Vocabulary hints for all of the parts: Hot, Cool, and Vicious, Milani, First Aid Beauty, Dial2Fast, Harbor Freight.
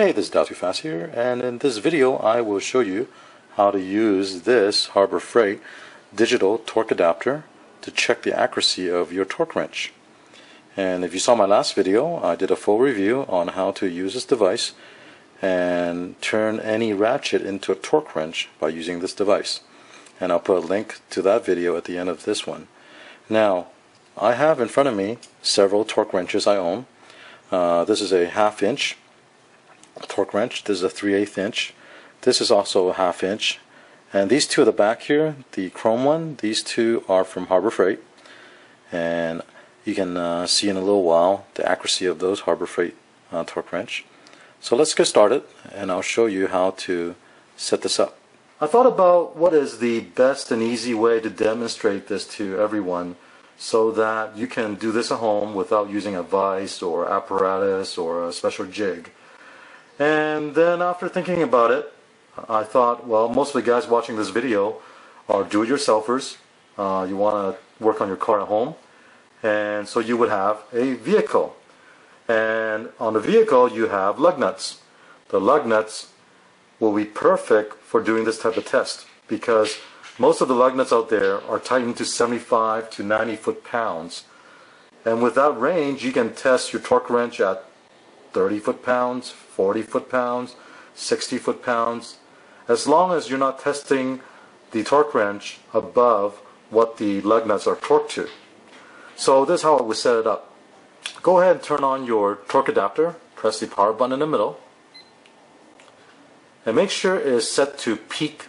Hey, this is Dial2Fast here, and in this video I will show you how to use this Harbor Freight digital torque adapter to check the accuracy of your torque wrench. And if you saw my last video, I did a full review on how to use this device and turn any ratchet into a torque wrench by using this device. And I'll put a link to that video at the end of this one. Now, I have in front of me several torque wrenches I own. This is a 1/2 inch torque wrench. This is a 3/8 inch. This is also a 1/2 inch. And these two at the back here, the chrome one, these two are from Harbor Freight. And you can see in a little while the accuracy of those Harbor Freight torque wrench. So let's get started, and I'll show you how to set this up. I thought about what is the best and easy way to demonstrate this to everyone so that you can do this at home without using a vise or apparatus or a special jig. And then after thinking about it, I thought, well, most of the guys watching this video are do-it-yourselfers. You want to work on your car at home, and so you would have a vehicle. And on the vehicle, you have lug nuts. The lug nuts will be perfect for doing this type of test because most of the lug nuts out there are tightened to 75 to 90 foot-pounds. And with that range, you can test your torque wrench at 30 foot-pounds, 40 foot-pounds, 60 foot-pounds, as long as you're not testing the torque wrench above what the lug nuts are torqued to. So this is how I would set it up. Go ahead and turn on your torque adapter, press the power button in the middle, and make sure it is set to peak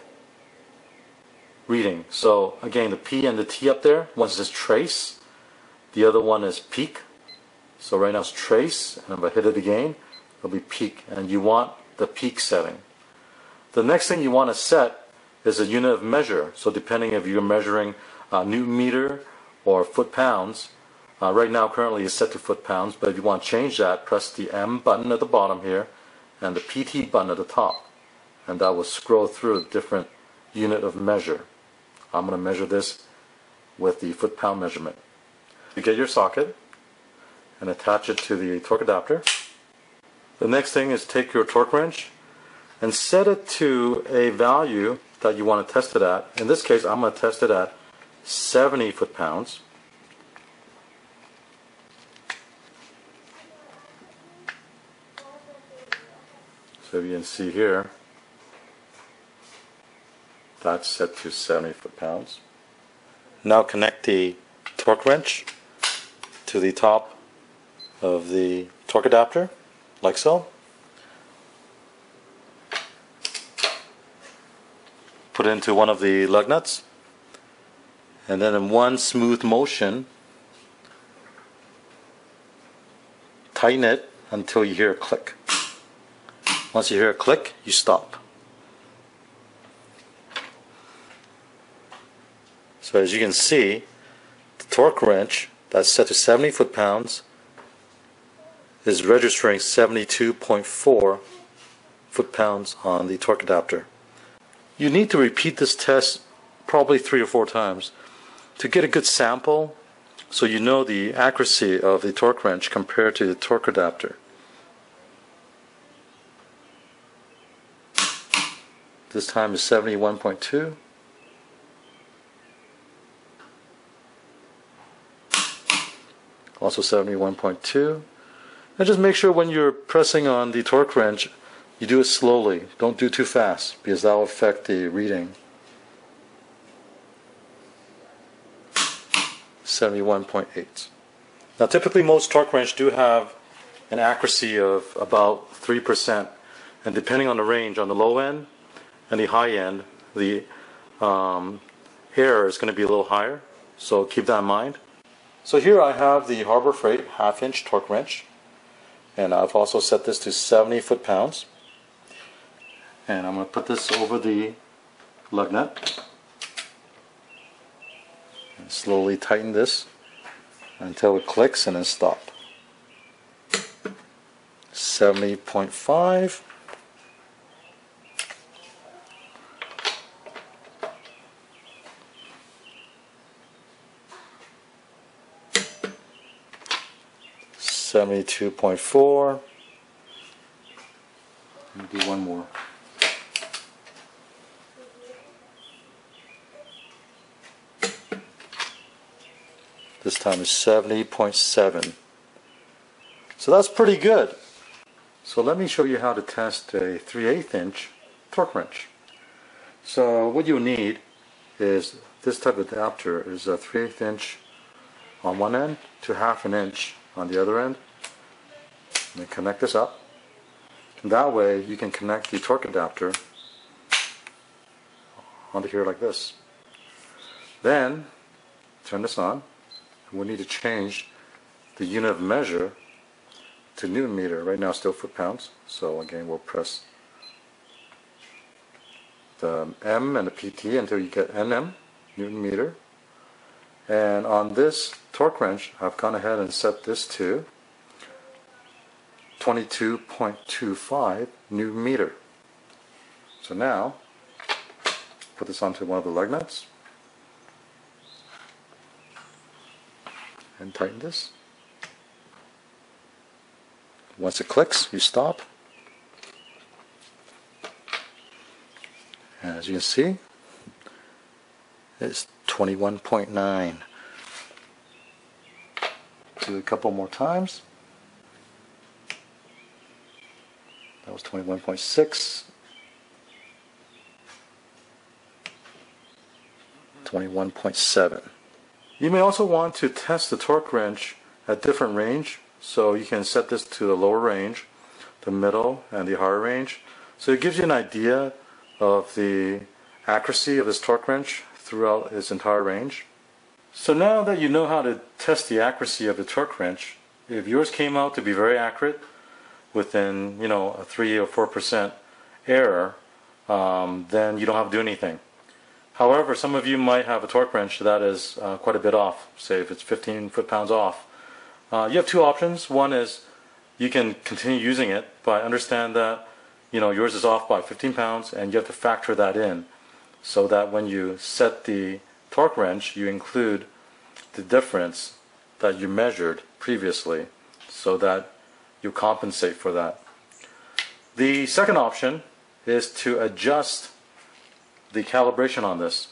reading. So again, the P and the T up there, one is trace, the other one is peak. So right now it's trace, and if I hit it again, it'll be peak, and you want the peak setting. The next thing you want to set is a unit of measure. So depending if you're measuring newton meter or foot-pounds, right now currently it's set to foot-pounds, but if you want to change that, press the M button at the bottom here and the PT button at the top, and that will scroll through the different unit of measure. I'm going to measure this with the foot-pound measurement. You get your socket and attach it to the torque adapter. The next thing is take your torque wrench and set it to a value that you want to test it at. In this case, I'm going to test it at 70 foot-pounds. So you can see here, that's set to 70 foot-pounds. Now connect the torque wrench to the top of the torque adapter, like so. Put it into one of the lug nuts, and then in one smooth motion, tighten it until you hear a click. Once you hear a click, you stop. So as you can see, the torque wrench that's set to 70 foot-pounds is registering 72.4 foot-pounds on the torque adapter. You need to repeat this test probably 3 or 4 times to get a good sample so you know the accuracy of the torque wrench compared to the torque adapter. This time is 71.2. Also 71.2. And just make sure when you're pressing on the torque wrench, you do it slowly. Don't do too fast, because that will affect the reading. 71.8. Now typically most torque wrench do have an accuracy of about 3%. And depending on the range, on the low end and the high end, the error is going to be a little higher. So keep that in mind. So here I have the Harbor Freight 1/2 inch torque wrench, and I've also set this to 70 foot-pounds, and I'm going to put this over the lug nut and slowly tighten this until it clicks and then stop. 70.5. do one more. This time is 70.7. So that's pretty good. So let me show you how to test a 3/8" torque wrench. So what you'll need is this type of adapter is a 3/8" on one end to 1/2" on the other end. And connect this up. And that way you can connect the torque adapter onto here like this. Then turn this on, and we'll need to change the unit of measure to newton meter. Right now it's still foot-pounds, so again we'll press the M and the PT until you get NM, newton meter. And on this torque wrench, I've gone ahead and set this to 22.25 newton meter. So now, put this onto one of the lug nuts and tighten this. Once it clicks, you stop. And as you can see, it's 21.9. Do it a couple more times. That was 21.6, 21.7. You may also want to test the torque wrench at different range, so you can set this to the lower range, the middle, and the higher range. So it gives you an idea of the accuracy of this torque wrench throughout its entire range. So now that you know how to test the accuracy of the torque wrench, if yours came out to be very accurate, within a 3 or 4% error, then you don't have to do anything. However, some of you might have a torque wrench that is quite a bit off. Say if it's 15 foot-pounds off. You have two options. One is you can continue using it, but understand that yours is off by 15 pounds, and you have to factor that in, so that when you set the torque wrench, you include the difference that you measured previously, so that you compensate for that. The second option is to adjust the calibration on this.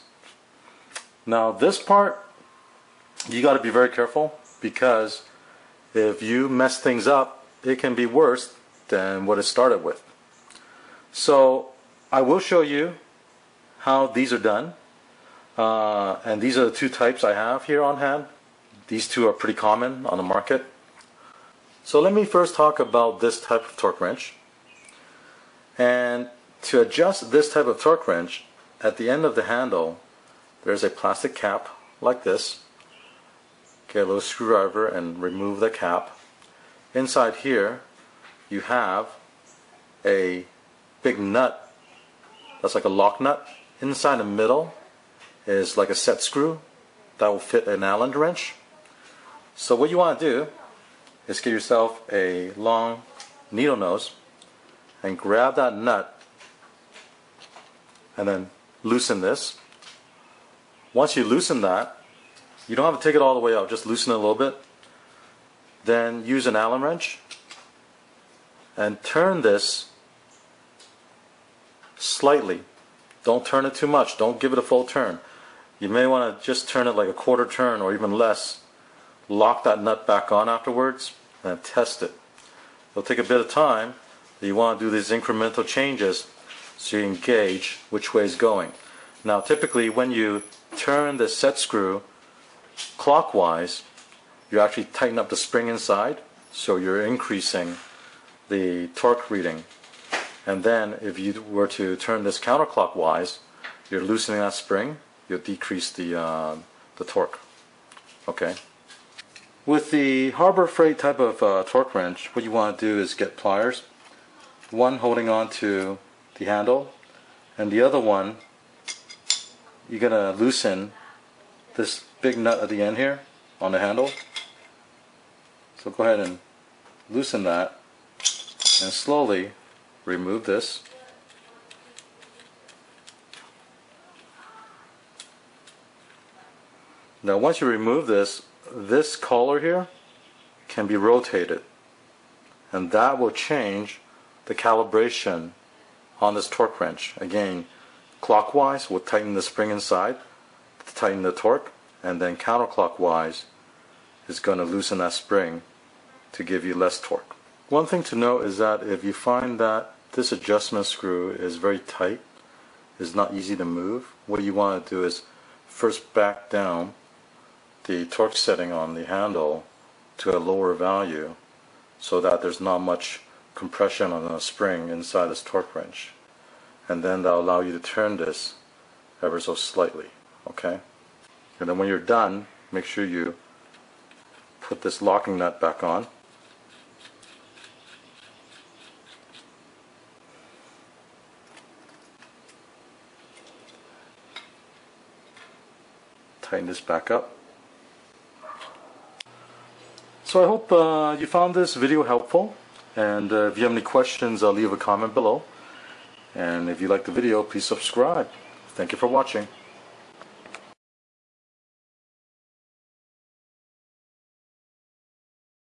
Now this part, you got to be very careful, because if you mess things up, it can be worse than what it started with. So I will show you how these are done, and these are the two types I have here on hand. These two are pretty common on the market. So let me first talk about this type of torque wrench. And to adjust this type of torque wrench, at the end of the handle there's a plastic cap like this. Get a little screwdriver and remove the cap. Inside here you have a big nut that's like a lock nut. Inside the middle is like a set screw that will fit an Allen wrench. So what you want to do is get yourself a long needle nose and grab that nut and then loosen this. Once you loosen that, you don't have to take it all the way out, just loosen it a little bit. Then use an Allen wrench and turn this slightly. Don't turn it too much, don't give it a full turn. You may want to just turn it like a quarter turn or even less. Lock that nut back on afterwards and test it. It'll take a bit of time, but you want to do these incremental changes so you can gauge which way is going. Now typically when you turn the set screw clockwise, you actually tighten up the spring inside, so you're increasing the torque reading. And then if you were to turn this counterclockwise, you're loosening that spring, you'll decrease the torque. Okay. With the Harbor Freight type of torque wrench, what you want to do is get pliers, one holding on to the handle, and the other one, you're going to loosen this big nut at the end here on the handle. So go ahead and loosen that, and slowly remove this. Now once you remove this, this collar here can be rotated, and that will change the calibration on this torque wrench. Again, clockwise will tighten the spring inside to tighten the torque, and then counterclockwise is going to loosen that spring to give you less torque. One thing to note is that if you find that this adjustment screw is very tight, is not easy to move, what you want to do is first back down the torque setting on the handle to a lower value so that there's not much compression on the spring inside this torque wrench, and then that'll allow you to turn this ever so slightly, okay? And then when you're done, make sure you put this locking nut back on. Tighten this back up. So I hope you found this video helpful, and if you have any questions, leave a comment below, and if you like the video, please subscribe. Thank you for watching.